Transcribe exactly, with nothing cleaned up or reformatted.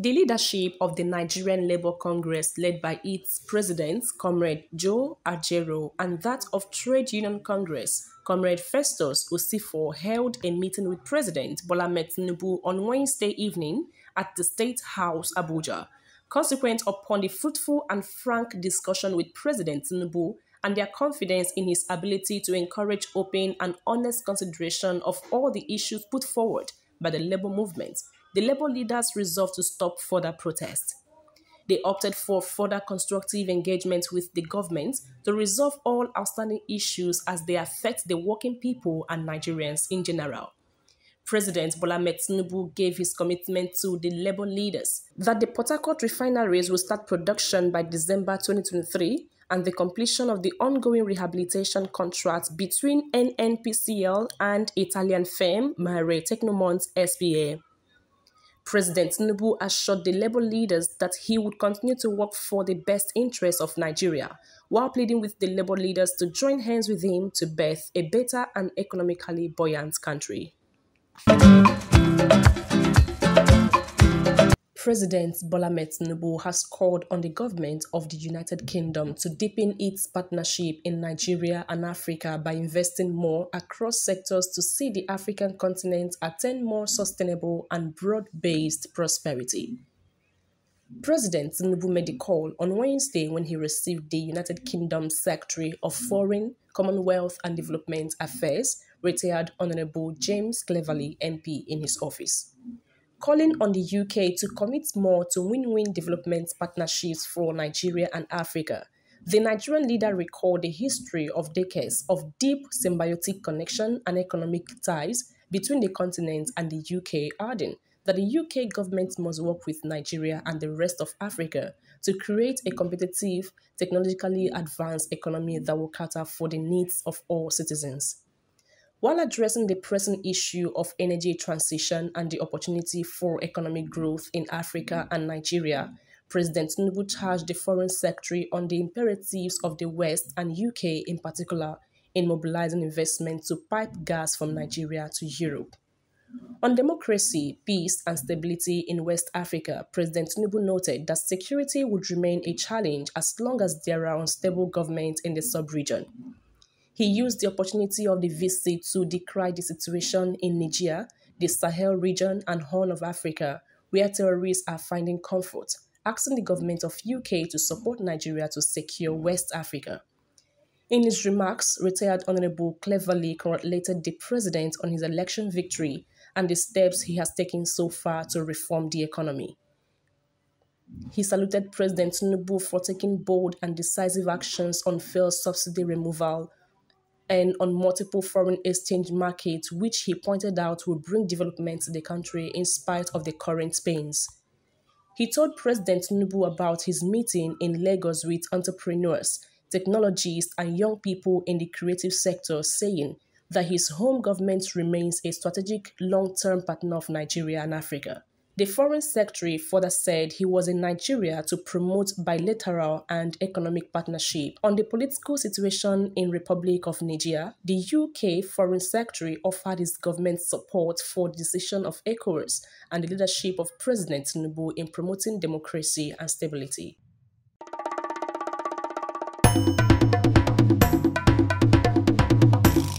The leadership of the Nigerian Labour Congress, led by its president, Comrade Joe Ajero, and that of Trade Union Congress, Comrade Festus Osifo, held a meeting with President Bola Ahmed Tinubu on Wednesday evening at the State House, Abuja, consequent upon the fruitful and frank discussion with President Tinubu and their confidence in his ability to encourage open and honest consideration of all the issues put forward by the labour movement. The Labour leaders resolved to stop further protests. They opted for further constructive engagement with the government to resolve all outstanding issues as they affect the working people and Nigerians in general. President Bola Ahmed Tinubu gave his commitment to the Labour leaders that the Port Harcourt refineries will start production by December twenty twenty-three and the completion of the ongoing rehabilitation contract between N N P C L and Italian firm Mare Tecnomont S P A President Tinubu assured the Labour leaders that he would continue to work for the best interests of Nigeria, while pleading with the Labour leaders to join hands with him to birth a better and economically buoyant country. President Bola Ahmed Tinubu has called on the government of the United Kingdom to deepen its partnership in Nigeria and Africa by investing more across sectors to see the African continent attain more sustainable and broad-based prosperity. President Tinubu made the call on Wednesday when he received the United Kingdom Secretary of Foreign, Commonwealth and Development Affairs, retired Honourable James Cleverly, M P, in his office, calling on the U K to commit more to win-win development partnerships for Nigeria and Africa. The Nigerian leader recalled the history of decades of deep symbiotic connection and economic ties between the continent and the U K, adding that the U K government must work with Nigeria and the rest of Africa to create a competitive, technologically advanced economy that will cater for the needs of all citizens. While addressing the pressing issue of energy transition and the opportunity for economic growth in Africa and Nigeria, President Tinubu charged the Foreign Secretary on the imperatives of the West and U K in particular in mobilizing investment to pipe gas from Nigeria to Europe. On democracy, peace and stability in West Africa, President Tinubu noted that security would remain a challenge as long as there are unstable governments in the sub-region. He used the opportunity of the visit to decry the situation in Niger, the Sahel region and Horn of Africa, where terrorists are finding comfort, asking the government of U K to support Nigeria to secure West Africa. In his remarks, retired Honourable Cleverly congratulated the president on his election victory and the steps he has taken so far to reform the economy. He saluted President Tinubu for taking bold and decisive actions on fuel subsidy removal and on multiple foreign exchange markets, which he pointed out will bring development to the country in spite of the current pains. He told President Tinubu about his meeting in Lagos with entrepreneurs, technologists and young people in the creative sector, saying that his home government remains a strategic long-term partner of Nigeria and Africa. The Foreign Secretary further said he was in Nigeria to promote bilateral and economic partnership. On the political situation in Republic of Niger, the U K Foreign Secretary offered his government support for the decision of ECOWAS and the leadership of President Tinubu in promoting democracy and stability.